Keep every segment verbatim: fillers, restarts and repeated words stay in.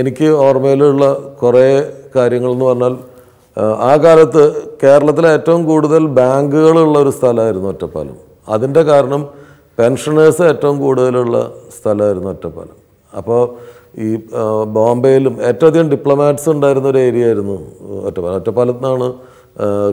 എനിക്ക് ഓർമ്മയിലുള്ള കുറേ കാര്യങ്ങൾ എന്ന് പറഞ്ഞാൽ ആ കാലത്ത് കേരളത്തിലെ ഏറ്റവും കൂടുതൽ ബാങ്കുകൾ ഉള്ള ഒരു സ്ഥലമായിരുന്നു ഒറ്റപ്പാലം. അതിന്റെ കാരണം പെൻഷനേഴ്സ് ഏറ്റവും കൂടുതലുള്ള സ്ഥലമായിരുന്നു ഒറ്റപ്പാലം. അപ്പോൾ ഈ ബോംബെയിലും ഏറ്റവും അധികം ഡിപ്ലോമാറ്റ്സ് ഉണ്ടായിരുന്ന ഒരു ഏരിയ ആയിരുന്നു ഒറ്റപ്പാലം. ഒറ്റപ്പാലത്താണ്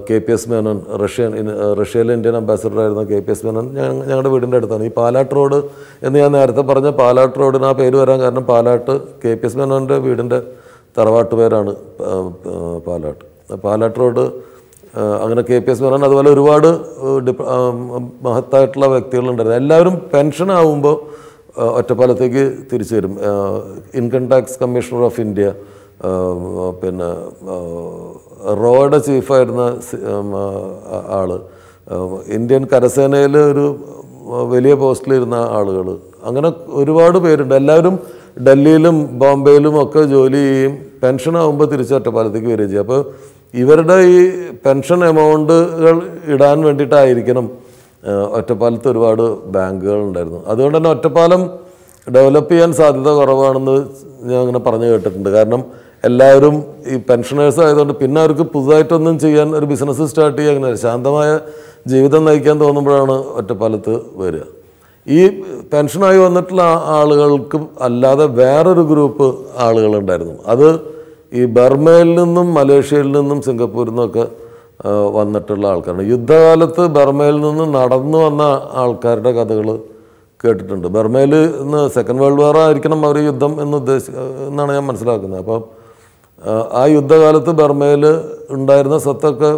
K P S Menon Russian റഷ്യയിലെ ഇന്ത്യൻ അംബാസിഡർ ആയിരുന്ന കെ പി എസ് മേനോൻ ഞങ്ങളുടെ വീടിൻ്റെ അടുത്താണ്. ഈ പാലാട്ട് റോഡ് എന്ന് ഞാൻ നേരത്തെ പറഞ്ഞ പാലാട്ട് റോഡിന് ആ പേര് വരാൻ കാരണം പാലാട്ട് കെ പി എസ് മേനോൻ്റെ വീടിൻ്റെ തറവാട്ട് പേരാണ് പാലാട്ട്. പാലാട്ട് റോഡ് അങ്ങനെ കെ പി എസ് മേനോൻ അതുപോലെ ഒരുപാട് മഹത്തായിട്ടുള്ള വ്യക്തികളുണ്ടായിരുന്നു. എല്ലാവരും പെൻഷനാവുമ്പോൾ ഒറ്റപ്പാലത്തേക്ക് തിരിച്ചു വരും. Income tax commissioner of India, പിന്നെ റോയുടെ ചീഫായിരുന്ന ആൾ, ഇന്ത്യൻ കരസേനയിൽ ഒരു വലിയ പോസ്റ്റിലിരുന്ന ആളുകൾ, അങ്ങനെ ഒരുപാട് പേരുണ്ട്. എല്ലാവരും ഡൽഹിയിലും ബോംബെയിലും ഒക്കെ ജോലി ചെയ്യും. പെൻഷനാകുമ്പോൾ തിരിച്ച് ഒറ്റപ്പാലത്തേക്ക് വരികയും ചെയ്യും. അപ്പോൾ ഇവരുടെ ഈ പെൻഷൻ എമൗണ്ടുകൾ ഇടാൻ വേണ്ടിയിട്ടായിരിക്കണം ഒറ്റപ്പാലത്ത് ഒരുപാട് ബാങ്കുകൾ ഉണ്ടായിരുന്നു. അതുകൊണ്ട് തന്നെ ഒറ്റപ്പാലം ഡെവലപ്പ് ചെയ്യാൻ സാധ്യത കുറവാണെന്ന് ഞാൻ അങ്ങനെ പറഞ്ഞു കേട്ടിട്ടുണ്ട്. കാരണം എല്ലാവരും ഈ പെൻഷനേഴ്സ് ആയതുകൊണ്ട് പിന്നെ അവർക്ക് പുതുതായിട്ടൊന്നും ചെയ്യാൻ, ഒരു ബിസിനസ് സ്റ്റാർട്ട് ചെയ്യാൻ, അങ്ങനെ ശാന്തമായ ജീവിതം നയിക്കാൻ തോന്നുമ്പോഴാണ് ഒറ്റപ്പാലത്ത് വരിക. ഈ പെൻഷനായി വന്നിട്ടുള്ള ആളുകൾക്ക് അല്ലാതെ വേറൊരു ഗ്രൂപ്പ് ആളുകളുണ്ടായിരുന്നു. അത് ഈ ബർമയിൽ നിന്നും മലേഷ്യയിൽ നിന്നും സിംഗപ്പൂരിൽ നിന്നൊക്കെ വന്നിട്ടുള്ള ആൾക്കാരാണ്. യുദ്ധകാലത്ത് ബർമയിൽ നിന്ന് നടന്നു വന്ന ആൾക്കാരുടെ കഥകൾ കേട്ടിട്ടുണ്ട്. ബർമയിൽ ഇന്ന് സെക്കൻഡ് വേൾഡ് വാർ ആയിരിക്കണം അവർ യുദ്ധം എന്ന് ഉദ്ദേശി എന്നാണ് ഞാൻ മനസ്സിലാക്കുന്നത്. അപ്പം ആ യുദ്ധകാലത്ത് ബർമയിൽ ഉണ്ടായിരുന്ന സ്വത്തൊക്കെ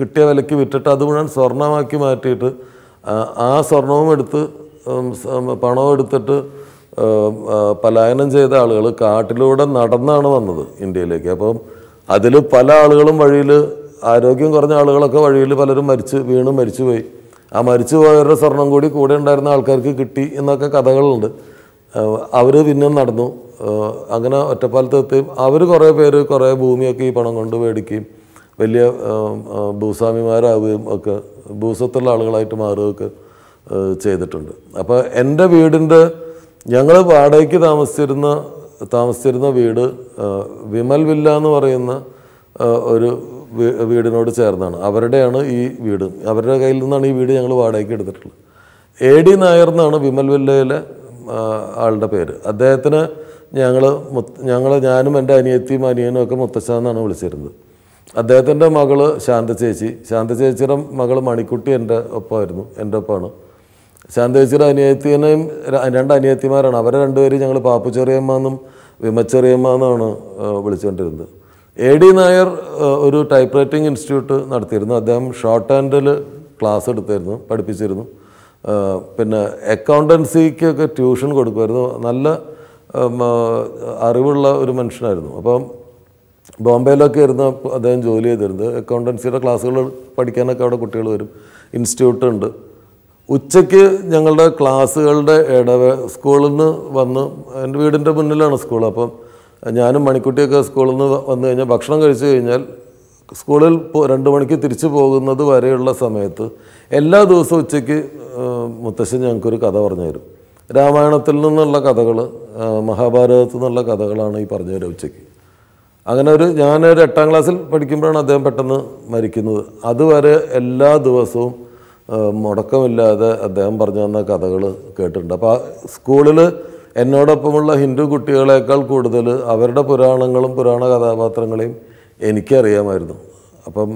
കിട്ടിയ വിലയ്ക്ക് വിറ്റിട്ട് അത് മുഴുവൻ സ്വർണ്ണമാക്കി മാറ്റിയിട്ട് ആ സ്വർണവും എടുത്ത് പണവും എടുത്തിട്ട് പലായനം ചെയ്ത ആളുകൾ കാട്ടിലൂടെ നടന്നാണ് വന്നത് ഇന്ത്യയിലേക്ക്. അപ്പം അതിൽ പല ആളുകളും വഴിയിൽ, ആരോഗ്യം കുറഞ്ഞ ആളുകളൊക്കെ വഴിയിൽ പലരും മരിച്ച് വീണ് മരിച്ചുപോയി. ആ മരിച്ചു പോയവരുടെ സ്വർണം കൂടി കൂടെ ഉണ്ടായിരുന്ന ആൾക്കാർക്ക് കിട്ടി എന്നൊക്കെ കഥകളുണ്ട്. അവർ പിന്നെ നടന്നു അങ്ങനെ ഒറ്റപ്പാലത്ത് എത്തുകയും അവർ കുറേ പേര് കുറേ ഭൂമിയൊക്കെ ഈ പണം കൊണ്ട് മേടിക്കുകയും വലിയ ഭൂസ്വാമിമാരാവുകയും ഒക്കെ ഭൂസ്വത്തുള്ള ആളുകളായിട്ട് മാറുകയൊക്കെ ചെയ്തിട്ടുണ്ട്. അപ്പോൾ എൻ്റെ വീടിൻ്റെ, ഞങ്ങൾ വാടകയ്ക്ക് താമസിച്ചിരുന്ന താമസിച്ചിരുന്ന വീട് വിമൽ വില്ല എന്ന് പറയുന്ന ഒരു വീടിനോട് ചേർന്നാണ്. അവരുടെയാണ് ഈ വീട്, അവരുടെ കയ്യിൽ നിന്നാണ് ഈ വീട് ഞങ്ങൾ വാടകയ്ക്ക് എടുത്തിട്ടുള്ളത്. എ ഡി നായർ എന്നാണ് വിമൽ വില്ലയിലെ ആളുടെ പേര്. അദ്ദേഹത്തിന് ഞങ്ങൾ ഞങ്ങൾ ഞാനും എൻ്റെ അനിയത്തിയും അനിയനും ഒക്കെ മുത്തച്ഛൻ എന്നാണ് വിളിച്ചിരുന്നത്. അദ്ദേഹത്തിൻ്റെ മകള് ശാന്ത ചേച്ചി, ശാന്ത ചേച്ചിയുടെ മകൾ മണിക്കുട്ടി എൻ്റെ ഒപ്പമായിരുന്നു, എൻ്റെ ഒപ്പമാണ്. ശാന്ത ചേച്ചിയുടെ അനിയത്തിനെയും രണ്ട് അനിയത്തിമാരാണ്. അവരെ രണ്ടുപേരും ഞങ്ങൾ പാപ്പു ചെറിയമ്മ എന്നും വിമച്ചെറിയമ്മ എന്നാണ് വിളിച്ചുകൊണ്ടിരുന്നത്. എ ഡി നായർ ഒരു ടൈപ്പ് റൈറ്റിംഗ് ഇൻസ്റ്റിറ്റ്യൂട്ട് നടത്തിയിരുന്നു. അദ്ദേഹം ഷോർട്ട് ഹാൻഡിൽ ക്ലാസ് എടുത്തായിരുന്നു, പഠിപ്പിച്ചിരുന്നു. പിന്നെ അക്കൗണ്ടൻസിക്കൊക്കെ ട്യൂഷൻ കൊടുക്കുമായിരുന്നു. നല്ല അറിവുള്ള ഒരു മനുഷ്യനായിരുന്നു. അപ്പം ബോംബെയിലൊക്കെ ആയിരുന്നു അദ്ദേഹം ജോലി ചെയ്തിരുന്നത്. അക്കൗണ്ടൻസിയുടെ ക്ലാസ്സുകൾ പഠിക്കാനൊക്കെ അവിടെ കുട്ടികൾ വരും. ഇൻസ്റ്റിറ്റ്യൂട്ട് ഉണ്ട്. ഉച്ചയ്ക്ക് ഞങ്ങളുടെ ക്ലാസ്സുകളുടെ ഇടവേ സ്കൂളിൽ നിന്ന് വന്ന്, എൻ്റെ വീടിൻ്റെ മുന്നിലാണ് സ്കൂൾ, അപ്പം ഞാനും മണിക്കുട്ടിയൊക്കെ സ്കൂളിൽ നിന്ന് വന്നു കഴിഞ്ഞാൽ ഭക്ഷണം കഴിച്ചു കഴിഞ്ഞാൽ സ്കൂളിൽ രണ്ട് മണിക്ക് തിരിച്ചു പോകുന്നത് വരെയുള്ള സമയത്ത് എല്ലാ ദിവസവും ഉച്ചയ്ക്ക് മുത്തശ്ശൻ ഞങ്ങൾക്കൊരു കഥ പറഞ്ഞു തരും. രാമായണത്തിൽ നിന്നുള്ള കഥകൾ, മഹാഭാരതത്തിൽ നിന്നുള്ള കഥകളാണ് ഈ പറഞ്ഞു തരും ഉച്ചയ്ക്ക്. അങ്ങനെ ഒരു ഞാനൊരു എട്ടാം ക്ലാസ്സിൽ പഠിക്കുമ്പോഴാണ് അദ്ദേഹം പെട്ടെന്ന് മരിക്കുന്നത്. അതുവരെ എല്ലാ ദിവസവും മുടക്കമില്ലാതെ അദ്ദേഹം പറഞ്ഞു തന്ന കഥകൾ കേട്ടിട്ടുണ്ട്. അപ്പോൾ ആ സ്കൂളിൽ എന്നോടൊപ്പമുള്ള ഹിന്ദു കുട്ടികളേക്കാൾ കൂടുതൽ അവരുടെ പുരാണങ്ങളും പുരാണ കഥാപാത്രങ്ങളെയും എനിക്കറിയാമായിരുന്നു. അപ്പം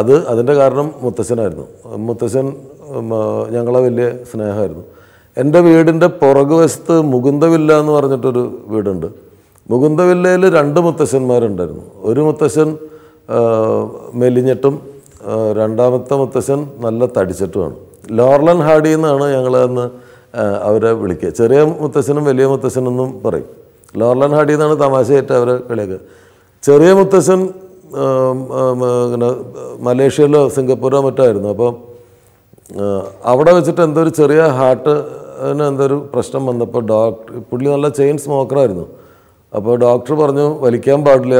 അത് അതിൻ്റെ കാരണം മുത്തശ്ശനായിരുന്നു. മുത്തശ്ശൻ ഞങ്ങളെ വലിയ സ്നേഹമായിരുന്നു. എൻ്റെ വീടിൻ്റെ പുറകുവശത്ത് മുകുന്ദവില്ല എന്ന് പറഞ്ഞിട്ടൊരു വീടുണ്ട്. മുകുന്ദവില്ലയിൽ രണ്ട് മുത്തശ്ശന്മാരുണ്ടായിരുന്നു. ഒരു മുത്തശ്ശൻ മെലിഞ്ഞിട്ടും രണ്ടാമത്തെ മുത്തശ്ശൻ നല്ല തടിച്ചിട്ടുമാണ്. ലോർലൻ ഹാഡി എന്നാണ് ഞങ്ങളെന്ന് അവരെ വിളിക്കുക. ചെറിയ മുത്തശ്ശനും വലിയ മുത്തശ്ശനെന്നും പറയും. ലോർലൻ ഹാഡി എന്നാണ് തമാശയായിട്ട് അവരെ കളിയാക്കുക. ചെറിയ മുത്തശ്ശൻ ഇങ്ങനെ മലേഷ്യയിലോ സിംഗപ്പൂരോ മറ്റോ ആയിരുന്നു. അപ്പം അവിടെ വെച്ചിട്ട് എന്തോ ഒരു ചെറിയ ഹാർട്ടിന് എന്തോ ഒരു പ്രശ്നം വന്നപ്പോൾ ഡോക്ടർ, പുള്ളി നല്ല ചെയിൻ സ്മോക്കറായിരുന്നു, അപ്പോൾ ഡോക്ടർ പറഞ്ഞു വലിക്കാൻ പാടില്ല,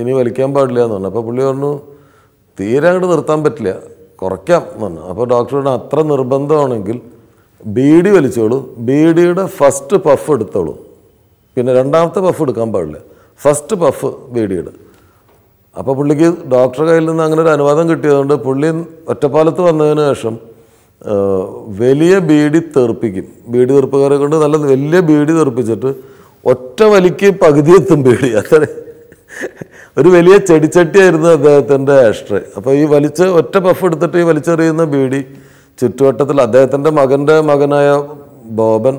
ഇനി വലിക്കാൻ പാടില്ല എന്ന് പറഞ്ഞു. അപ്പോൾ പുള്ളി പറഞ്ഞു തീരെ അങ്ങോട്ട് നിർത്താൻ പറ്റില്ല, കുറയ്ക്കാം എന്ന് പറഞ്ഞു. അപ്പോൾ ഡോക്ടർ പറഞ്ഞു അത്ര നിർബന്ധമാണെങ്കിൽ ബീഡി വലിച്ചോളൂ, ബീഡിയുടെ ഫസ്റ്റ് പഫ് എടുത്തോളൂ, പിന്നെ രണ്ടാമത്തെ പഫ് എടുക്കാൻ പാടില്ല ഫസ്റ്റ് പഫ് വേടിയത് അപ്പോൾ പുള്ളിക്ക് ഡോക്ടർ കയ്യിൽ നിന്ന് അങ്ങനെ ഒരു അനുവാദം കിട്ടിയതുകൊണ്ട് പുള്ളി ഒറ്റപ്പാലത്ത് വന്നതിന് ശേഷം വലിയ ബീഡി തെറിപ്പിക്കും ബീഡി തെറിപ്പുകാരെ കൊണ്ട് നല്ല വലിയ ബീഡി തെറിപ്പിച്ചിട്ട് ഒറ്റ വലിക്ക് പകുതി എത്തും ബീഡി അത്ര ഒരു വലിയ ചെടിച്ചട്ടിയായിരുന്നു അദ്ദേഹത്തിൻ്റെ ആഷ്ട്രേ അപ്പോൾ ഈ വലിച്ച് ഒറ്റ പഫ് എടുത്തിട്ട് ഈ വലിച്ചെറിയുന്ന ബീഡി ചുറ്റുവട്ടത്തിൽ അദ്ദേഹത്തിൻ്റെ മകൻ്റെ മകനായ ബോബൻ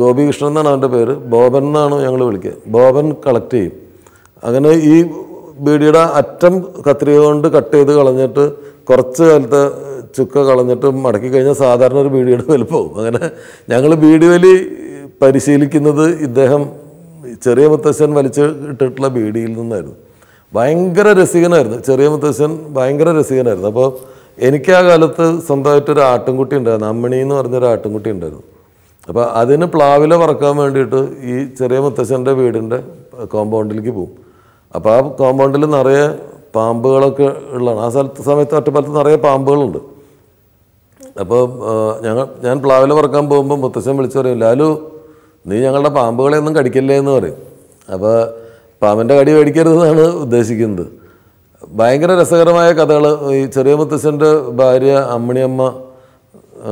ഗോപികൃഷ്ണൻ എന്നാണ് അവൻ്റെ പേര് ബോബൻ എന്നാണ് ഞങ്ങൾ വിളിക്കുക ബോബൻ കളക്ട് ചെയ്യും അങ്ങനെ ഈ ബീഡിയുടെ അറ്റം കത്രിക കൊണ്ട് കട്ട് ചെയ്ത് കളഞ്ഞിട്ട് കുറച്ച് കാലത്ത് ചുക്ക കളഞ്ഞിട്ട് മടക്കി കഴിഞ്ഞാൽ സാധാരണ ഒരു ബീഡിയുടെ വലുപ്പവും അങ്ങനെ ഞങ്ങൾ ബീഡി വലി പരിശീലിക്കുന്നത് ഇദ്ദേഹം ചെറിയ മുത്തശ്ശൻ വലിച്ച് ഇട്ടിട്ടുള്ള ബീഡിയിൽ നിന്നായിരുന്നു ഭയങ്കര രസികനായിരുന്നു ചെറിയ മുത്തശ്ശൻ ഭയങ്കര രസികനായിരുന്നു അപ്പോൾ എനിക്ക് ആ കാലത്ത് സ്വന്തമായിട്ടൊരു ആട്ടിൻകുട്ടി ഉണ്ടായിരുന്നു അമ്മണി എന്ന് പറഞ്ഞൊരു ആട്ടിൻകുട്ടി ഉണ്ടായിരുന്നു അപ്പോൾ അതിന് പ്ലാവില വറക്കാൻ വേണ്ടിയിട്ട് ഈ ചെറിയ മുത്തശ്ശൻ്റെ വീടിൻ്റെ കോമ്പൗണ്ടിലേക്ക് പോകും അപ്പോൾ ആ കോമ്പൗണ്ടിൽ നിറയെ പാമ്പുകളൊക്കെ ഉള്ളതാണ് ആ സ്ഥലത്ത് സമയത്ത് ഒറ്റപ്പാലത്ത് നിറയെ പാമ്പുകളുണ്ട് അപ്പോൾ ഞങ്ങൾ ഞാൻ പ്ലാവില വറക്കാൻ പോകുമ്പോൾ മുത്തശ്ശൻ വിളിച്ചു പറയും ലാലു നീ ഞങ്ങളുടെ പാമ്പുകളെയൊന്നും കടിക്കില്ലേ എന്ന് പറയും അപ്പോൾ പാമ്പിൻ്റെ കടി മേടിക്കരുതെന്നാണ് ഉദ്ദേശിക്കുന്നത് ഭയങ്കര രസകരമായ കഥകൾ ഈ ചെറിയ മുത്തശ്ശൻ്റെ ഭാര്യ അമ്മിണിയമ്മ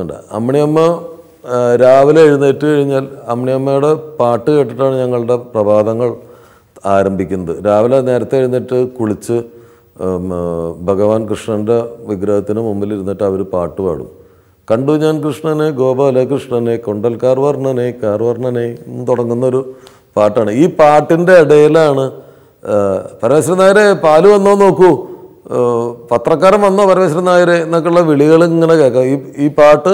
ഉണ്ട് അമ്മിണിയമ്മ രാവിലെ എഴുന്നേറ്റ് കഴിഞ്ഞാൽ അമ്മിണിയമ്മയുടെ പാട്ട് കേട്ടിട്ടാണ് ഞങ്ങളുടെ പ്രഭാതങ്ങൾ ആരംഭിക്കുന്നത് രാവിലെ നേരത്തെ എഴുന്നേറ്റ് കുളിച്ച് ഭഗവാൻ കൃഷ്ണൻ്റെ വിഗ്രഹത്തിന് മുമ്പിൽ ഇരുന്നിട്ട് അവർ പാട്ട് പാടും കണ്ടു ഞാൻ കൃഷ്ണനെ ഗോപാലകൃഷ്ണനെ കൊണ്ടൽക്കാർ വർണ്ണനെ കാർ വർണ്ണനെ എന്ന് തുടങ്ങുന്നൊരു പാട്ടാണ് ഈ പാട്ടിൻ്റെ ഇടയിലാണ് പരമേശ്വരൻ നായരെ പാല് വന്നോ നോക്കൂ പത്രക്കാരൻ വന്നോ പരമേശ്വരൻ നായരെ എന്നൊക്കെയുള്ള വിളികൾ ഇങ്ങനെ കേൾക്കാം ഈ ഈ പാട്ട്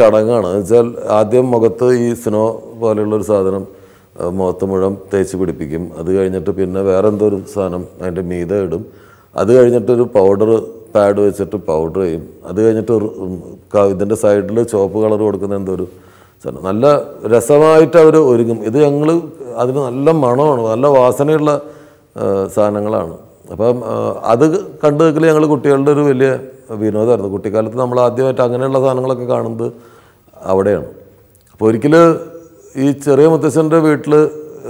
ചടങ്ങാണ് വെച്ചാൽ ആദ്യം മുഖത്ത് ഈ സ്നോ പോലെയുള്ളൊരു സാധനം മുഖത്ത് മുഴുവൻ തേച്ച് പിടിപ്പിക്കും അത് കഴിഞ്ഞിട്ട് പിന്നെ വേറെ എന്തോ ഒരു സാധനം അതിൻ്റെ മീതെ ഇടും അത് കഴിഞ്ഞിട്ടൊരു പൗഡർ പാഡ് വെച്ചിട്ട് പൗഡർ ചെയ്യും അത് കഴിഞ്ഞിട്ട് ഇതിൻ്റെ സൈഡിൽ ചുവപ്പ് കളർ കൊടുക്കുന്ന എന്തോ ഒരു സാധനം നല്ല രസമായിട്ട് അവർ ഒരുങ്ങും ഇത് ഞങ്ങൾ അതിന് നല്ല മണമാണ് നല്ല വാസനയുള്ള സാധനങ്ങളാണ് അപ്പം അത് കണ്ടു നിൽക്കൽ ഞങ്ങൾ കുട്ടികളുടെ ഒരു വലിയ വിനോദമായിരുന്നു കുട്ടിക്കാലത്ത് നമ്മൾ ആദ്യമായിട്ട് അങ്ങനെയുള്ള സാധനങ്ങളൊക്കെ കാണുന്നത് അവിടെയാണ് അപ്പോൾ ഒരിക്കൽ ഈ ചെറിയ മുത്തശ്ശൻ്റെ വീട്ടിൽ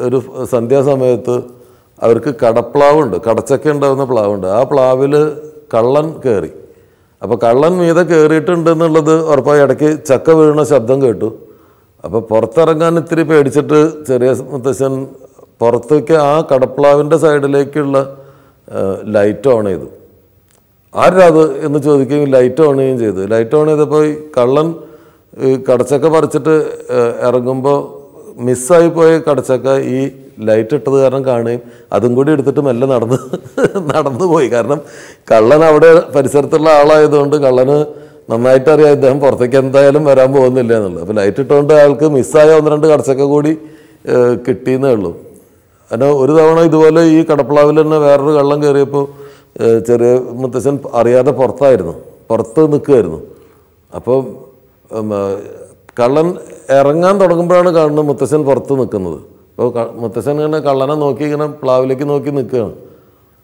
ഒരു സന്ധ്യാസമയത്ത് അവർക്ക് കടപ്ലാവുണ്ട് കടച്ചക്ക ഉണ്ടാകുന്ന പ്ലാവുണ്ട് ആ പ്ലാവിൽ കള്ളൻ കയറി അപ്പോൾ കള്ളൻ മീതെ കയറിയിട്ടുണ്ടെന്നുള്ളത് ഉറപ്പായി ഇടയ്ക്ക് ചക്ക വീഴുന്ന ശബ്ദം കേട്ടു അപ്പോൾ പുറത്തിറങ്ങാൻ ഇത്തിരി പേടിച്ചിട്ട് ചെറിയ മുത്തശ്ശൻ പുറത്തേക്ക് ആ കടപ്ലാവിൻ്റെ സൈഡിലേക്കുള്ള ലൈറ്റ് ഓൺ ചെയ്തു ആരാത് എന്ന് ചോദിക്കുകയും ലൈറ്റ് ഓൺ ചെയ്യുകയും ചെയ്തു ലൈറ്റ് ഓൺ ചെയ്തപ്പോൾ ഈ കള്ളൻ കടച്ചക്ക പറിച്ചിട്ട് ഇറങ്ങുമ്പോൾ മിസ്സായി പോയ കടച്ചക്ക ഈ ലൈറ്റ് ഇട്ടത് കാരണം കാണുകയും അതും കൂടി എടുത്തിട്ട് മെല്ലെ നടന്ന് നടന്നു പോയി കാരണം കള്ളൻ അവിടെ പരിസരത്തുള്ള ആളായതുകൊണ്ട് കള്ളന് നന്നായിട്ടറിയാം ഇദ്ദേഹം പുറത്തേക്ക് എന്തായാലും വരാൻ പോകുന്നില്ല എന്നുള്ളത് അപ്പോൾ ലൈറ്റ് ഇട്ടുകൊണ്ട് അയാൾക്ക് മിസ്സായ ഒന്ന് രണ്ട് കടച്ചക്ക കൂടി കിട്ടിയെന്നേ ഉള്ളൂ കാരണം ഒരു തവണ ഇതുപോലെ ഈ കടപ്പ്ളാവിൽ തന്നെ വേറൊരു കള്ളം കയറിയപ്പോൾ ചെറിയ മുത്തശ്ശൻ അറിയാതെ പുറത്തായിരുന്നു പുറത്ത് നിൽക്കുമായിരുന്നു അപ്പോൾ കള്ളൻ ഇറങ്ങാൻ തുടങ്ങുമ്പോഴാണ് കാണുന്നത് മുത്തശ്ശൻ പുറത്ത് നിൽക്കുന്നത് അപ്പോൾ മുത്തശ്ശൻ ഇങ്ങനെ കള്ളനെ നോക്കി ഇങ്ങനെ പ്ലാവിലേക്ക് നോക്കി നിൽക്കുകയാണ്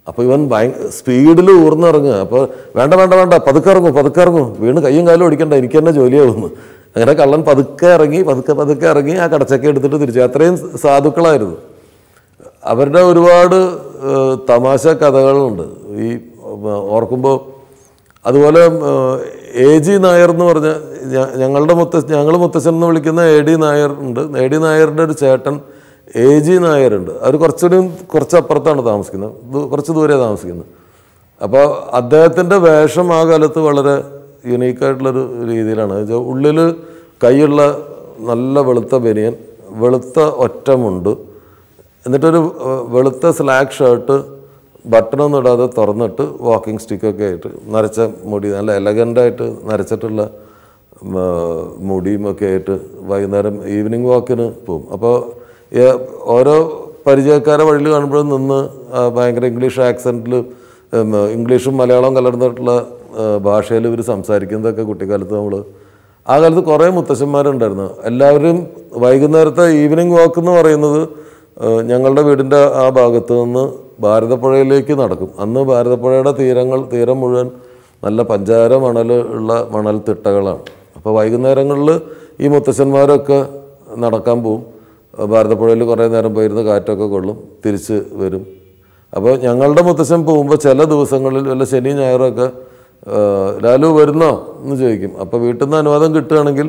അപ്പോൾ ഇവൻ ഭയങ്കര സ്പീഡിൽ ഊർന്നിറങ്ങുക അപ്പോൾ വേണ്ട വേണ്ട വേണ്ട പതുക്കെ ഇറങ്ങും പതുക്കെ ഇറങ്ങും വീണ് കയ്യും കാലും ഓടിക്കണ്ട എനിക്ക് തന്നെ ജോലിയാവുന്നു അങ്ങനെ കള്ളൻ പതുക്കെ ഇറങ്ങി പതുക്കെ പതുക്കെ ഇറങ്ങി ആ കടച്ചക്ക എടുത്തിട്ട് തിരിച്ചു അത്രയും സാധുക്കളായിരുന്നു അവരുടെ ഒരുപാട് തമാശ കഥകളുണ്ട് ഈ ഓർക്കുമ്പോൾ അതുപോലെ എ ജി നായർ എന്ന് പറഞ്ഞ ഞങ്ങളുടെ മുത്ത ഞങ്ങൾ മുത്തശ്ശൻ എന്ന് വിളിക്കുന്ന എ ഡി നായർ ഉണ്ട് എ ഡി നായരുടെ ഒരു ചേട്ടൻ എ ജി നായരുണ്ട് അവർ കുറച്ചുകൂടി കുറച്ചപ്പുറത്താണ് താമസിക്കുന്നത് കുറച്ച് ദൂരെ താമസിക്കുന്നത് അപ്പോൾ അദ്ദേഹത്തിൻ്റെ വേഷം ആ കാലത്ത് വളരെ യുണീക്കായിട്ടുള്ളൊരു രീതിയിലാണ് ഉള്ളിൽ കൈയുള്ള നല്ല വെളുത്ത ബനിയൻ വെളുത്ത ഒറ്റമുണ്ട് എന്നിട്ടൊരു വെളുത്ത സ്ലാക്ക് ഷർട്ട് ബട്ടണൊന്നും ഇടാതെ തുറന്നിട്ട് വാക്കിംഗ് സ്റ്റിക്കൊക്കെ ആയിട്ട് നരച്ച മുടി നല്ല എലഗൻ്റായിട്ട് നരച്ചിട്ടുള്ള മുടിയും ഒക്കെ ആയിട്ട് വൈകുന്നേരം ഈവനിങ് വാക്കിന് പോകും അപ്പോൾ English accent, English Malayalam, Agar itu korai mutasemaran darna. Allavrim waiganar ta evening walk nu orang itu, nyangalda bedinda abagatun, barada perayaan leki narakum. Anu barada perayaan terangal teramuran, malah panjara manal manal tertagalan. Apa waiganarangal ini mutasemarak narakambu, barada perayaan korai naram bayirda kaitaka kodlum, tiris berum. Apa nyangalda mutasemapu umba cila dosangal lelal seni nyayaraka. Lalu berna, nujaikim. Apa betulnya anu badan kita anggil,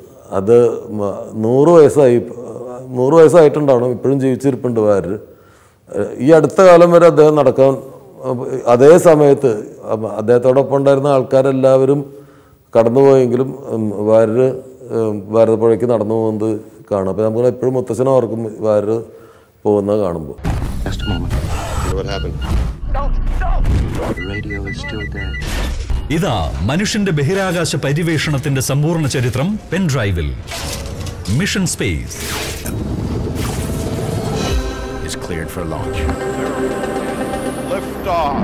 ada noro esa noro esa item dalam ippurun jiwiciripun da wair. Ia adetta alam era dah narakam ada esama itu ada terdapat pandarana alkaran lahirum karno ingilum wair wair terdapat narakam itu karna. Tapi ampulah ippurun mutasena orang wair. Just a moment. What happened? Don't! Don't! The radio is still there. ഇതാ മനുഷ്യന്റെ ബഹിരാകാശ പരിവേഷണത്തിന്റെ സമ്പൂർണ്ണ ചരിത്രം പെൻഡ്രൈവിൽ mission space is cleared for launch. Lift off.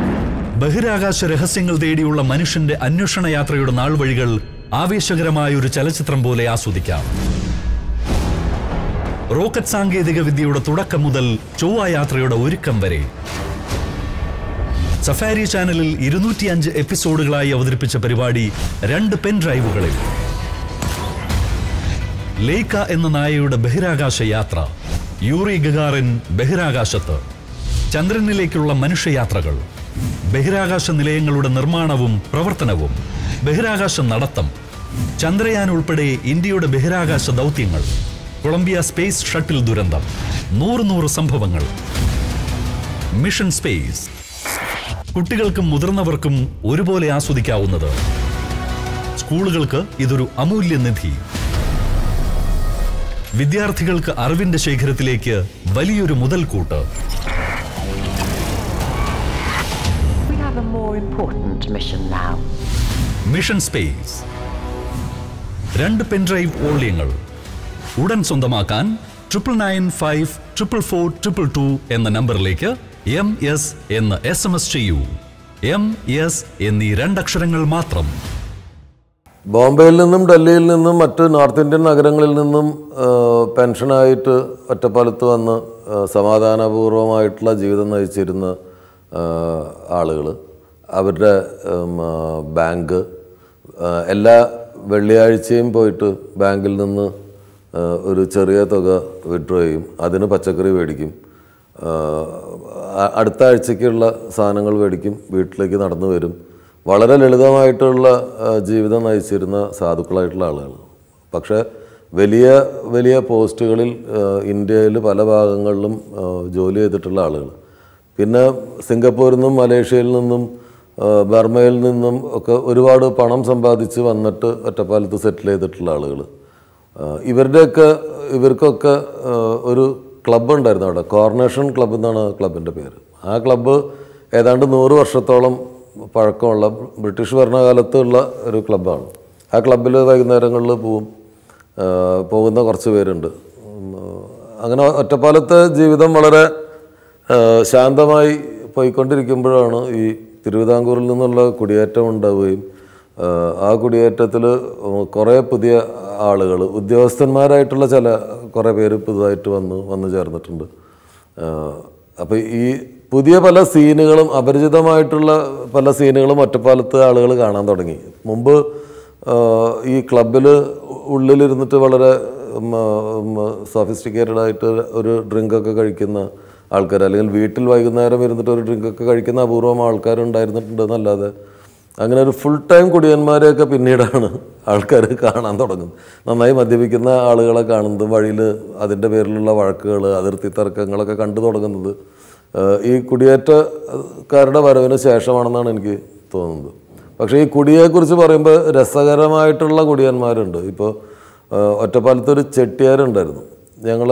ബഹിരാകാശ രഹസ്യങ്ങൾ തേടിയുള്ള മനുഷ്യന്റെ അന്വേഷണ യാത്രയുടെ നാൾവഴികൾ ആവേശകരമായ ഒരു ചലച്ചിത്രം പോലെ ആസ്വദിക്കാം. റോക്കറ്റ് സാങ്കേതിക വിദ്യയുടെ തുടക്കം മുതൽ ചൊവ്വായാത്രയുടെ ഒരുക്കം വരെ സഫാരി ചാനലിൽ ഇരുന്നൂറ്റിയഞ്ച് എപ്പിസോഡുകളായി അവതരിപ്പിച്ച പരിപാടി രണ്ട് പെൻ ഡ്രൈവുകളിൽ ലേക്ക എന്ന നായയുടെ ബഹിരാകാശ യാത്ര യൂറി ഗഗാറിൻ ബഹിരാകാശത്ത് ചന്ദ്രനിലേക്കുള്ള മനുഷ്യയാത്രകൾ ബഹിരാകാശ നിലയങ്ങളുടെ നിർമ്മാണവും പ്രവർത്തനവും ബഹിരാകാശ നടത്തം ചന്ദ്രയാൻ ഉൾപ്പെടെ ഇന്ത്യയുടെ ബഹിരാകാശ ദൗത്യങ്ങൾ Columbia Space Shuttle Durandam. നൂറ് നൂറ് സംഭവങ്ങൾ. Mission Space. കുട്ടികൾക്കും മുതിർന്നവർക്കും ഒരുപോലെ ആസ്വദിക്കാവുന്നത്. സ്കൂളുകൾക്ക് ഇതൊരു അമൂല്യ നിധി. വിദ്യാർത്ഥികൾക്ക് അറിവിന്റെ ശേഖരത്തിലേക്ക് വലിയൊരു മുതൽക്കൂട്ട്. We have a more important mission now. Mission Space. രണ്ട് പെൻഡ്രൈവ് ഓളിയങ്ങൾ. ഉടൻ സ്വന്തമാക്കാൻ triple nine five triple four triple two എന്ന നമ്പറിലേക്ക് എം എസ് എന്ന് എസ് എം എസ് ചെയ്യൂ. എം എസ് എന്നീ രണ്ടക്ഷരങ്ങൾ മാത്രം. ബോംബെയിൽ നിന്നും ഡൽഹിയിൽ നിന്നും മറ്റ് നോർത്ത് ഇന്ത്യൻ നഗരങ്ങളിൽ നിന്നും പെൻഷനായിട്ട് ഒറ്റപ്പാലത്ത് വന്ന് സമാധാനപൂർവമായിട്ടുള്ള ജീവിതം നയിച്ചിരുന്ന ആളുകൾ അവരുടെ ബാങ്ക് എല്ലാ വെള്ളിയാഴ്ചയും പോയിട്ട് ബാങ്കിൽ നിന്ന് ഒരു ചെറിയ തുക വിഡ്രോ ചെയ്യും അതിന് പച്ചക്കറി മേടിക്കും അടുത്ത ആഴ്ചയ്ക്കുള്ള സാധനങ്ങൾ മേടിക്കും വീട്ടിലേക്ക് നടന്നു വരും വളരെ ലളിതമായിട്ടുള്ള ജീവിതം നയിച്ചിരുന്ന സാധുക്കളായിട്ടുള്ള ആളുകൾ പക്ഷേ വലിയ വലിയ പോസ്റ്റുകളിൽ ഇന്ത്യയിൽ പല ഭാഗങ്ങളിലും ജോലി ചെയ്തിട്ടുള്ള ആളുകൾ പിന്നെ സിംഗപ്പൂരിൽ നിന്നും മലേഷ്യയിൽ നിന്നും ബർമയിൽ നിന്നും ഒക്കെ ഒരുപാട് പണം സമ്പാദിച്ച് വന്നിട്ട് ഒറ്റപ്പാലത്ത് സെറ്റിൽ ചെയ്തിട്ടുള്ള ആളുകൾ ഇവരുടെയൊക്കെ ഇവർക്കൊക്കെ ഒരു ക്ലബ്ബ് ഉണ്ടായിരുന്നു അവിടെ കോർണേഷൻ ക്ലബ്ബ് എന്നാണ് ക്ലബിൻ്റെ പേര് ആ ക്ലബ്ബ് ഏതാണ്ട് നൂറ് വർഷത്തോളം പഴക്കമുള്ള ബ്രിട്ടീഷ് ഭരണകാലത്തുള്ള ഒരു ക്ലബ്ബാണ് ആ ക്ലബ്ബിൽ വൈകുന്നേരങ്ങളിൽ പോവും പോകുന്ന കുറച്ച് പേരുണ്ട് അങ്ങനെ ഒറ്റപ്പാലത്തെ ജീവിതം വളരെ ശാന്തമായി പോയിക്കൊണ്ടിരിക്കുമ്പോഴാണ് ഈ തിരുവിതാംകൂറിൽ നിന്നുള്ള കുടിയേറ്റം ഉണ്ടാവുകയും ആ കുടിയേറ്റത്തിൽ കുറേ പുതിയ ആളുകൾ ഉദ്യോഗസ്ഥന്മാരായിട്ടുള്ള ചില കുറേ പേര് പുതുതായിട്ട് വന്ന് വന്നു ചേർന്നിട്ടുണ്ട് അപ്പോൾ ഈ പുതിയ പല സീനുകളും അപരിചിതമായിട്ടുള്ള പല സീനുകളും ഒറ്റപ്പാലത്ത് ആളുകൾ കാണാൻ തുടങ്ങി മുമ്പ് ഈ ക്ലബ്ബിൽ ഉള്ളിലിരുന്നിട്ട് വളരെ സോഫിസ്റ്റിക്കേറ്റഡ് ആയിട്ട് ഒരു ഡ്രിങ്കൊക്കെ കഴിക്കുന്ന ആൾക്കാർ അല്ലെങ്കിൽ വീട്ടിൽ വൈകുന്നേരം ഇരുന്നിട്ട് ഒരു ഡ്രിങ്കൊക്കെ കഴിക്കുന്ന അപൂർവം ആൾക്കാരുണ്ടായിരുന്നിട്ടുണ്ടെന്നല്ലാതെ അങ്ങനെ ഒരു ഫുൾ ടൈം കുടിയന്മാരെയൊക്കെ പിന്നീടാണ് ആൾക്കാർ കാണാൻ തുടങ്ങുന്നത്. നന്നായി മദ്യപിക്കുന്ന ആളുകളെ കാണുന്നത്, വഴിയിൽ അതിൻ്റെ പേരിലുള്ള വഴക്കുകൾ, അതിർത്തി തർക്കങ്ങളൊക്കെ കണ്ടു തുടങ്ങുന്നത് ഈ കുടിയേറ്റക്കാരുടെ വരവിന് ശേഷമാണെന്നാണ് എനിക്ക് തോന്നുന്നത്. പക്ഷേ ഈ കുടിയെക്കുറിച്ച് പറയുമ്പോൾ രസകരമായിട്ടുള്ള കുടിയന്മാരുണ്ട്. ഇപ്പോൾ ഒറ്റപ്പാലത്തൊരു ചെട്ടിയാരുണ്ടായിരുന്നു. ഞങ്ങൾ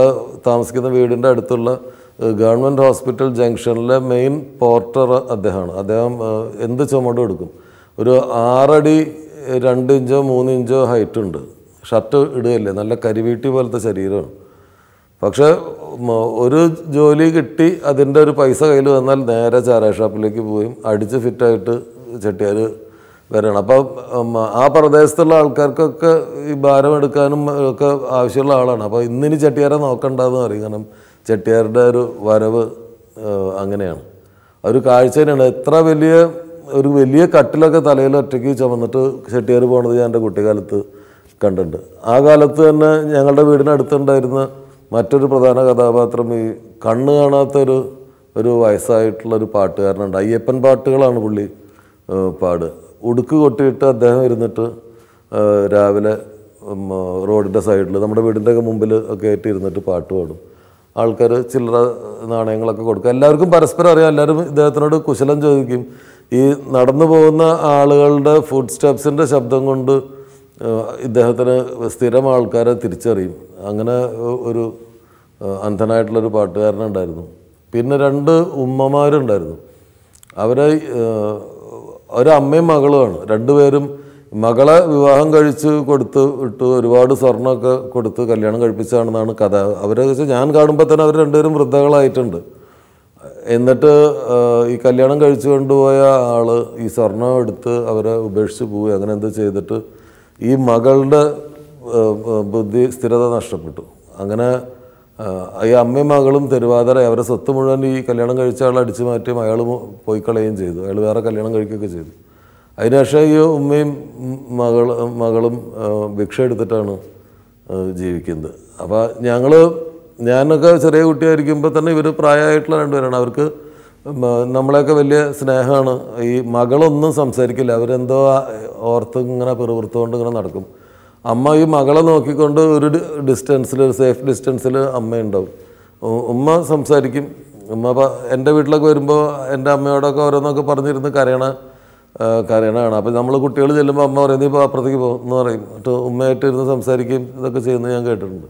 താമസിക്കുന്ന വീടിൻ്റെ അടുത്തുള്ള ഗവൺമെൻറ് ഹോസ്പിറ്റൽ ജംഗ്ഷനിലെ മെയിൻ പോർട്ടർ അദ്ദേഹമാണ്. അദ്ദേഹം എന്ത് ചുമടും എടുക്കും. ഒരു ആറടി രണ്ട് ഇഞ്ചോ മൂന്ന് ഇഞ്ചോ ഹൈറ്റുണ്ട്. ഷർട്ട് ഇടുകയല്ലേ, നല്ല കരിവീട്ടി പോലത്തെ ശരീരമാണ്. പക്ഷേ ഒരു ജോലി കിട്ടി അതിൻ്റെ ഒരു പൈസ കയ്യിൽ വന്നാൽ നേരെ ചാരായ ഷാപ്പിലേക്ക് പോയി അടിച്ച് ഫിറ്റായിട്ട് ചെട്ടിയാർ വരെയാണ്. അപ്പം ആ പ്രദേശത്തുള്ള ആൾക്കാർക്കൊക്കെ ഈ ഭാരമെടുക്കാനും ഒക്കെ ആവശ്യമുള്ള ആളാണ്. അപ്പോൾ ഇന്നിനി ചെട്ടിയാരെ നോക്കണ്ടെന്ന് പറയും. കാരണം ചെട്ടിയാരുടെ ഒരു വരവ് അങ്ങനെയാണ്. ഒരു കാഴ്ച തന്നെയാണ്. എത്ര വലിയ ഒരു വലിയ കട്ടിലൊക്കെ തലയിൽ ഒറ്റയ്ക്ക് ചുമന്നിട്ട് ചെട്ടിയാർ പോകുന്നത് ഞാൻ എൻ്റെ കുട്ടിക്കാലത്ത് കണ്ടിട്ടുണ്ട്. ആ കാലത്ത് തന്നെ ഞങ്ങളുടെ വീടിനടുത്തുണ്ടായിരുന്ന മറ്റൊരു പ്രധാന കഥാപാത്രം ഈ കണ്ണ് കാണാത്തൊരു ഒരു വയസ്സായിട്ടുള്ളൊരു പാട്ടുകാരനുണ്ട്. അയ്യപ്പൻ പാട്ടുകളാണ് പുള്ളി പാട്. ഉടുക്ക് കൊട്ടിയിട്ട് അദ്ദേഹം ഇരുന്നിട്ട് രാവിലെ റോഡിൻ്റെ സൈഡിൽ നമ്മുടെ വീടിൻ്റെയൊക്കെ മുമ്പിൽ ഒക്കെ ആയിട്ട് ഇരുന്നിട്ട് പാട്ട് പാടും. ആൾക്കാർ ചില്ലറ നാണയങ്ങളൊക്കെ കൊടുക്കുക. എല്ലാവർക്കും പരസ്പരം അറിയാം. എല്ലാവരും ഇദ്ദേഹത്തിനോട് കുശലം ചോദിക്കും. ഈ നടന്നു പോകുന്ന ആളുകളുടെ ഫുഡ് സ്റ്റെപ്സിൻ്റെ ശബ്ദം കൊണ്ട് ഇദ്ദേഹത്തിന് സ്ഥിരം ആൾക്കാരെ തിരിച്ചറിയും. അങ്ങനെ ഒരു അന്ധനായിട്ടുള്ളൊരു പാട്ടുകാരനുണ്ടായിരുന്നു. പിന്നെ രണ്ട് ഉമ്മമാരുണ്ടായിരുന്നു. അവരെ ഒരമ്മയും മകളുമാണ്. രണ്ടുപേരും മകളെ വിവാഹം കഴിച്ച് കൊടുത്ത് ഇട്ട് ഒരുപാട് സ്വർണ്ണമൊക്കെ കൊടുത്ത് കല്യാണം കഴിപ്പിച്ചാണെന്നാണ് കഥ. അവരെ വെച്ച് ഞാൻ കാണുമ്പോൾ തന്നെ അവർ രണ്ടുപേരും വൃദ്ധകളായിട്ടുണ്ട്. എന്നിട്ട് ഈ കല്യാണം കഴിച്ചു കൊണ്ടുപോയ ആൾ ഈ സ്വർണം എടുത്ത് അവരെ ഉപേക്ഷിച്ച് പോയി. അങ്ങനെ എന്ത് ചെയ്തിട്ട് ഈ മകളുടെ ബുദ്ധി സ്ഥിരത നഷ്ടപ്പെട്ടു. അങ്ങനെ ഈ അമ്മയും മകളും തെരുവാതിര അവരെ സ്വത്ത് മുഴുവൻ ഈ കല്യാണം കഴിച്ച ആൾ അടിച്ചു മാറ്റിയും അയാൾ പോയി കളയുകയും ചെയ്തു. അയാൾ വേറെ കല്യാണം കഴിക്കുകയൊക്കെ ചെയ്തു. അതിനുശേഷം ഈ ഉമ്മയും മകൾ മകളും ഭിക്ഷ എടുത്തിട്ടാണ് ജീവിക്കുന്നത്. അപ്പോൾ ഞങ്ങൾ ഞാനൊക്കെ ചെറിയ കുട്ടിയായിരിക്കുമ്പോൾ തന്നെ ഇവർ പ്രായമായിട്ടുള്ള രണ്ടുപേരാണ്. അവർക്ക് നമ്മളെയൊക്കെ വലിയ സ്നേഹമാണ്. ഈ മകളൊന്നും സംസാരിക്കില്ല. അവരെന്തോ ഓർത്ത് ഇങ്ങനെ പിറുപിറുത്തുകൊണ്ട് ഇങ്ങനെ നടക്കും. അമ്മ ഈ മകളെ നോക്കിക്കൊണ്ട് ഒരു ഡിസ്റ്റൻസിൽ, ഒരു സേഫ് ഡിസ്റ്റൻസിൽ അമ്മയുണ്ടാവും. ഉമ്മ സംസാരിക്കും. ഉമ്മ അപ്പം എൻ്റെ വീട്ടിലൊക്കെ വരുമ്പോൾ എൻ്റെ അമ്മയോടൊക്കെ ഓരോന്നൊക്കെ പറഞ്ഞിരുന്ന് കരയണ കരയണ കാണാം. അപ്പം നമ്മൾ കുട്ടികൾ ചെല്ലുമ്പോൾ അമ്മ പറയുന്നത് ഇപ്പോൾ അപ്പുറത്തേക്ക് പോകും എന്ന് പറയും. എന്നിട്ട് ഉമ്മയായിട്ട് ഇരുന്ന് സംസാരിക്കും. ഇതൊക്കെ ചെയ്യുന്നത് ഞാൻ കേട്ടിട്ടുണ്ട്.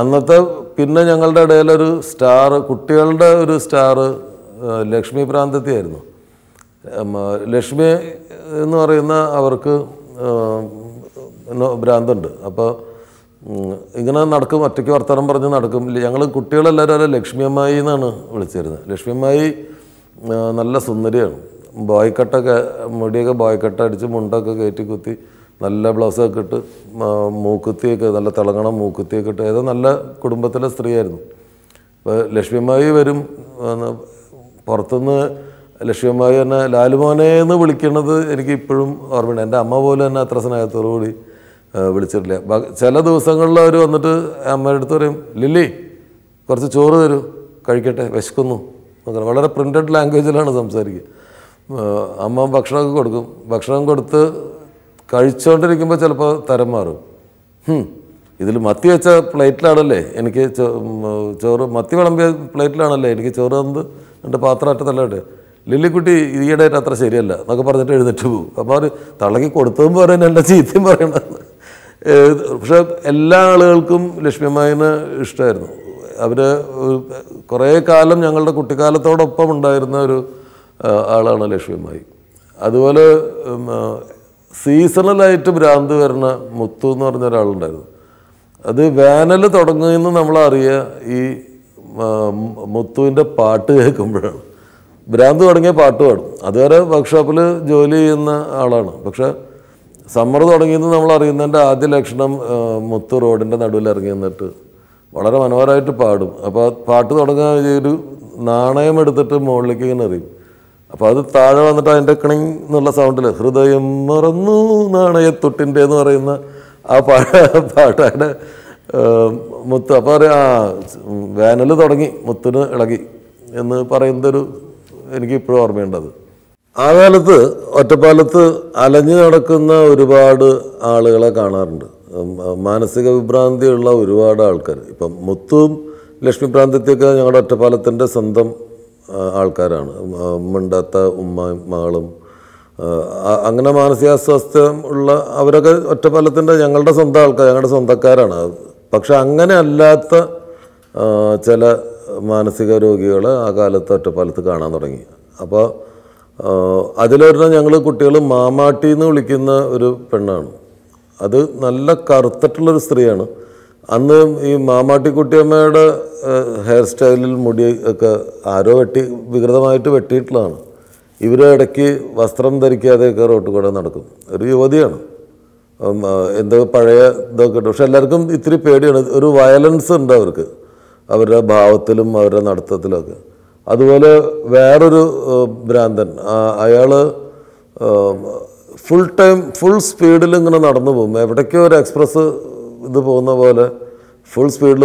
അന്നത്തെ പിന്നെ ഞങ്ങളുടെ ഇടയിലൊരു സ്റ്റാർ, കുട്ടികളുടെ ഒരു സ്റ്റാർ ലക്ഷ്മി പ്രാന്തത്തിയായിരുന്നു. ലക്ഷ്മി എന്ന് പറയുന്ന അവർക്ക് ഭ്രാന്തുണ്ട്. അപ്പോൾ ഇങ്ങനെ നടക്കും, ഒറ്റയ്ക്ക് വർത്തമാനം പറഞ്ഞ് നടക്കും. ഞങ്ങൾ കുട്ടികളെല്ലാവരും അവരെ ലക്ഷ്മിയമ്മായി എന്നാണ് വിളിച്ചിരുന്നത്. ലക്ഷ്മിയമ്മായി നല്ല സുന്ദരിയാണ്. ബോയ്ക്കട്ടൊക്കെ, മുടിയൊക്കെ ബോയ്ക്കട്ട അടിച്ച് മുണ്ടൊക്കെ കയറ്റി കുത്തി, നല്ല ബ്ലൗസൊക്കെ ഇട്ട്, മൂക്കുത്തിയൊക്കെ നല്ല തിളങ്ങണം മൂക്കുത്തിയൊക്കെ ഇട്ട്, ഏതോ നല്ല കുടുംബത്തിലെ സ്ത്രീയായിരുന്നു. അപ്പോൾ ലക്ഷ്മിയമ്മായി വരും. പുറത്തുനിന്ന് ലക്ഷ്മിയമ്മായി തന്നെ ലാലുമോനെ എന്ന് വിളിക്കുന്നത് എനിക്ക് ഇപ്പോഴും ഓർമ്മയുണ്ട്. എൻ്റെ അമ്മ പോലും തന്നെ അത്ര സ്നേഹത്തോടു കൂടി വിളിച്ചിട്ടില്ല. ചില ദിവസങ്ങളിൽ അവർ വന്നിട്ട് അമ്മയുടെ അടുത്ത് പറയും, ലില്ലി കുറച്ച് ചോറ് തരൂ കഴിക്കട്ടെ, വിശക്കുന്നു. വളരെ പ്രിൻ്റഡ് ലാംഗ്വേജിലാണ് സംസാരിക്കുക. അമ്മ ഭക്ഷണമൊക്കെ കൊടുക്കും. ഭക്ഷണം കൊടുത്ത് കഴിച്ചുകൊണ്ടിരിക്കുമ്പോൾ ചിലപ്പോൾ തരം മാറും. ഇതിൽ മത്തി വെച്ച പ്ലേറ്റിലാണല്ലേ എനിക്ക് ചോറ്, മത്തി വിളമ്പിയ പ്ലേറ്റിലാണല്ലേ എനിക്ക് ചോറ് തന്നത്, എൻ്റെ പാത്രമായിട്ടതല്ലേ ലില്ലിക്കുട്ടി ഈയിടെ അത്ര ശരിയല്ല എന്നൊക്കെ പറഞ്ഞിട്ട് എഴുന്നേറ്റ് പോകും. അപ്പോൾ അവർ തള്ളക്കി കൊടുത്തതും പറയുന്നത് എൻ്റെ ചീത്തയും പറയണത്. പക്ഷേ എല്ലാ ആളുകൾക്കും ലക്ഷ്മിമായിനെ ഇഷ്ടമായിരുന്നു. അവർ കുറേ കാലം ഞങ്ങളുടെ കുട്ടിക്കാലത്തോടൊപ്പം ഉണ്ടായിരുന്ന ഒരു ആളാണ് ലക്ഷ്മിമായി. അതുപോലെ സീസണലായിട്ട് ഭ്രാന്ത് വരുന്ന മുത്തു എന്ന് പറഞ്ഞ ഒരാളുണ്ടായിരുന്നു. അത് വേനൽ തുടങ്ങുമെന്ന് നമ്മളറിയുക ഈ മുത്തുവിൻ്റെ പാട്ട് കേൾക്കുമ്പോഴാണ്. ഭ്രാന്ത് തുടങ്ങിയ പാട്ട് പാടും. അതുവരെ വർക്ക്ഷോപ്പിൽ ജോലി ചെയ്യുന്ന ആളാണ്. പക്ഷേ സമ്മർ തുടങ്ങിയെന്ന് നമ്മളറിയുന്നതിൻ്റെ ആദ്യ ലക്ഷണം മുത്തു റോഡിൻ്റെ നടുവിൽ ഇറങ്ങി നിന്നിട്ട് വളരെ മനോഹരമായിട്ട് പാടും. അപ്പോൾ പാട്ട് തുടങ്ങാൻ ഒരു നാണയം എടുത്തിട്ട് മുകളിലേക്ക് ഇങ്ങനെ എറിയും. അപ്പോൾ അത് താഴെ വന്നിട്ട് അതിൻ്റെ കിണിങ് എന്നുള്ള സൗണ്ടിൽ ഹൃദയം മറന്നു നാണയത്തൊട്ടിൻ്റെ എന്ന് പറയുന്ന ആ പാഴ പാട്ടാണ് മുത്ത്. അപ്പോൾ പറയാം, ആ വേനൽ തുടങ്ങി മുത്തിന് ഇളകി എന്ന് പറയുന്നൊരു എനിക്കിപ്പോഴും ഓർമ്മയുണ്ടത്. Agalatu, Otapalatu, Alanya Nakuna, Uribad, Alala Kanand, Manasika Brandi, La Uribad Alkar, Mutum, Lakshmi Brand, Tapalatanda Sandam Alkaran, Mandata, Umma, Malam, Angana Manasia Sastam, Avaka, Tapalatanda, Yangalda Sandalka, Yangada Sandakarana, Paksha Angana Lata, Chela Manasika Rogiola, Agalata, Tapalatakana. Apa Adilana Yangle could tell a Mama Tino Likina Pendan. Ada Nalla Kartatler Striana. And the Mama Tikutia made a hairstyle Mudi Arovati Vigramite Titlan. Ivraki Vastram the Rikia de Karo to Godanako. Riovadian. In the Parea, the Shalarkum, it repaid Ru violence and Dark. Avera Bautilum or Narthatalaga. That's why Brandon is full time, full speed. If you have express full speed,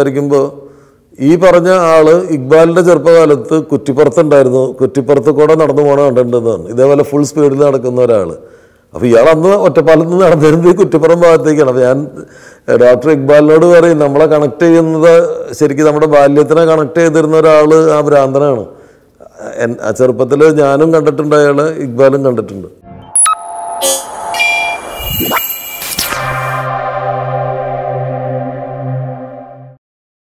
you can't E. Parana, Iqbal, Jarpaval, Kutiparthan, Kutiparthakoda, not the one under they were a full spirit in the Arkanara. If Yarana or Tapalana, then they could Tiparama take and after Iqbal or in Namla connected in the Serikizamata Balitra connected in the Rala Abrandana and Acharpatala, Janam conducted Iqbal and conducted.